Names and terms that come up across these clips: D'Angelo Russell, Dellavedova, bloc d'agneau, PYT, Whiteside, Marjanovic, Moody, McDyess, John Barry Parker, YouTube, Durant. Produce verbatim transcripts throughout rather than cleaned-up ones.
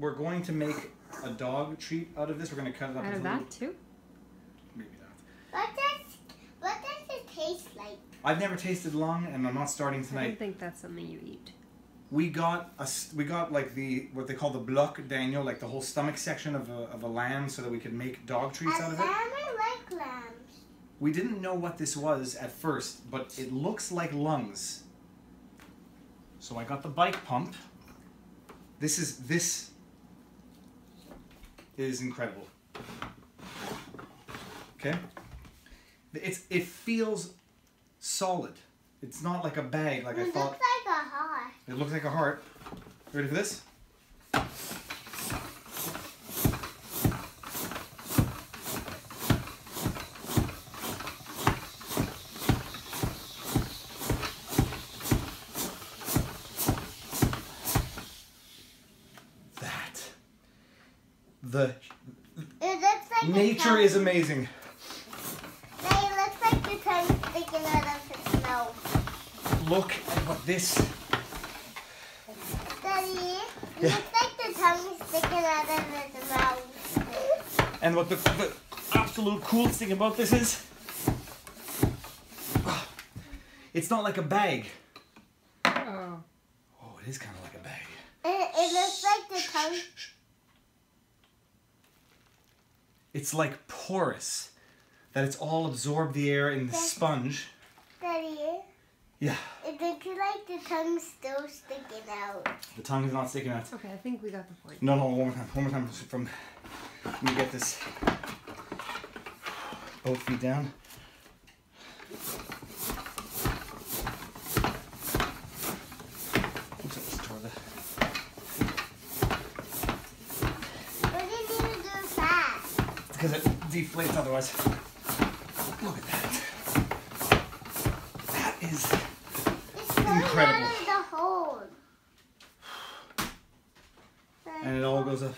we're going to make a dog treat out of this. We're going to cut it up. Out of that too? Maybe not. What does, what does it taste like? I've never tasted lung, and I'm not starting tonight. I don't think that's something you eat. We got a, we got like the what they call the bloc d'agneau, like the whole stomach section of a, of a lamb, so that we could make dog treats a out of it. I like lambs. We didn't know what this was at first, but it looks like lungs. So I got the bike pump. This is this is incredible. Okay, it's it feels solid. It's not like a bag like it I thought. It looks like a heart. It looks like a heart. Ready for this? That. The it looks like nature is amazing. It looks like the tongue sticking out of the snow. Look at what this. Daddy, it yeah. looks like the tongue is sticking out of the mouth. And what the, the absolute coolest thing about this is, oh, it's not like a bag. Oh. Oh, it is kind of like a bag. It, it looks like the tongue. It's like porous, that it's all absorbed the air in the Daddy. sponge. Daddy. Yeah. Did you like the tongue still sticking out? The tongue is not sticking out. Okay, I think we got the point. No, no, one more time. One more time. From, let me get this. Both feet down. Oops, I just tore the... What did you do fast? It's because it deflates otherwise. Look at that. That is... incredible. Out of the hole. And it all goes up.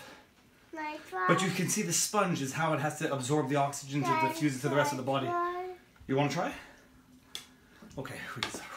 But you can see the sponge is how it has to absorb the oxygen to diffuse it to the rest of the body. You want to try? Okay, we can start.